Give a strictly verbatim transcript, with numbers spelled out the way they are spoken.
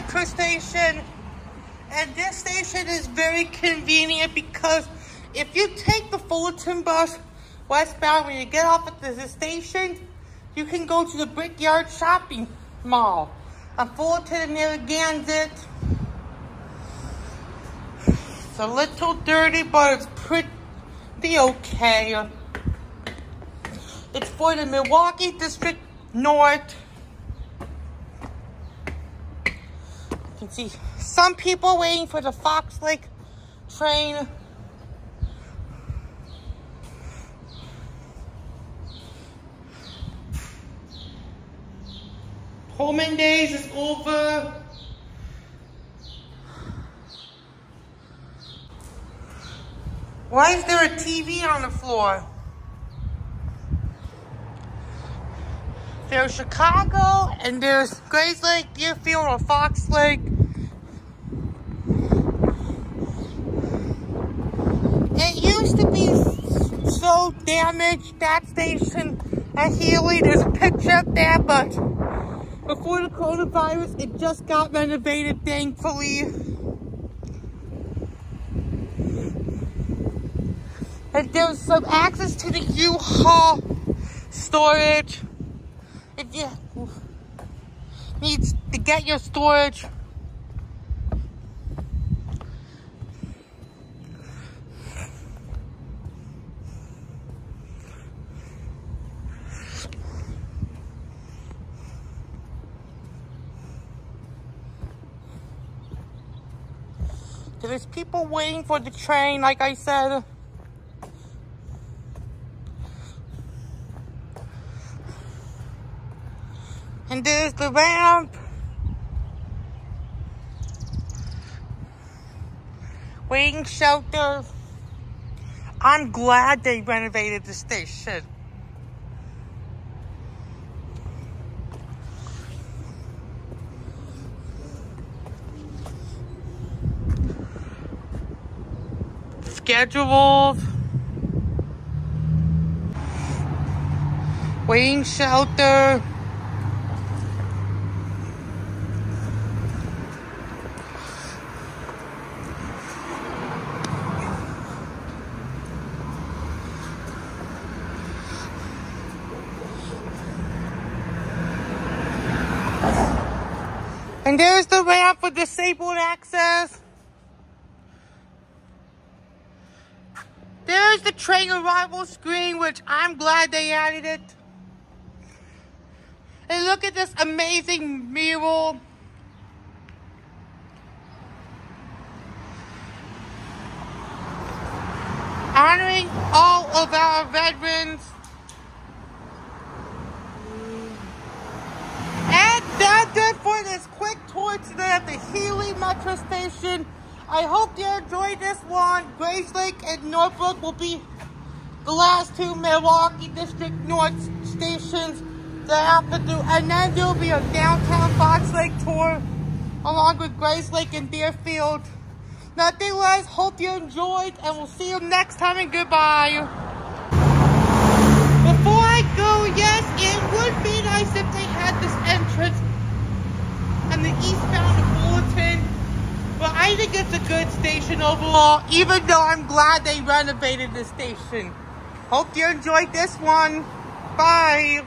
metro station. And this station is very convenient because if you take the Fullerton bus westbound, when you get off at the station, you can go to the Brickyard Shopping Mall on Fullerton and near Ganze. It's a little dirty, but it's pretty okay. It's for the Milwaukee District North. You can see some people waiting for the Fox Lake train. Pullman days is over. Why is there a T V on the floor? There's Chicago, and there's Grayslake, Deerfield, or Fox Lake. It used to be so damaged, that station at Healy. There's a picture of that, but before the coronavirus, it just got renovated, thankfully. And there's some access to the U-Haul storage if you need to get your storage. There's people waiting for the train, like I said. And there's the ramp. Waiting shelter. I'm glad they renovated the station. Scheduled. Waiting shelter. And there's the ramp for disabled access. There's the train arrival screen, which I'm glad they added it. And look at this amazing mural. Honoring all of our veterans. And that's it for this quick tour today at the Healy Metro Station. I hope you enjoyed this one. Grayslake and Northbrook will be the last two Milwaukee District North stations that I have to do. And then there will be a downtown Fox Lake tour along with Grayslake and Deerfield. Nothing less. Hope you enjoyed, and we'll see you next time, and goodbye. Before I go, yes, it would be nice if they had this entrance on the eastbound Fullerton. But well, I think it's a good station overall, even though I'm glad they renovated the station. Hope you enjoyed this one. Bye.